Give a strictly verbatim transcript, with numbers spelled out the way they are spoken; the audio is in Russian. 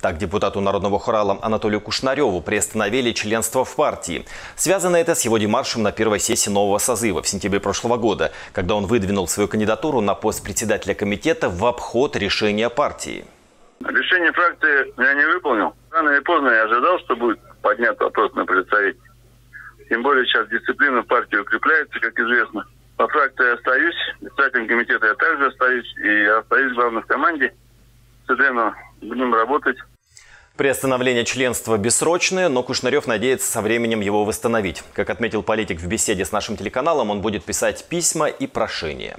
Так, депутату Народного Хурала Анатолию Кушнареву приостановили членство в партии. Связано это с его демаршем на первой сессии нового созыва в сентябре прошлого года, когда он выдвинул свою кандидатуру на пост председателя комитета в обход решения партии. Решение фракции я не выполнил. Рано или поздно я ожидал, что будет поднят вопрос на представителя. Тем более сейчас дисциплина в партии укрепляется, как известно. По фракции я остаюсь, председателем комитета я также остаюсь, и я остаюсь главным в команде. Соответственно, будем работать. Приостановление членства бессрочное, но Кушнарев надеется со временем его восстановить. Как отметил политик в беседе с нашим телеканалом, он будет писать письма и прошения.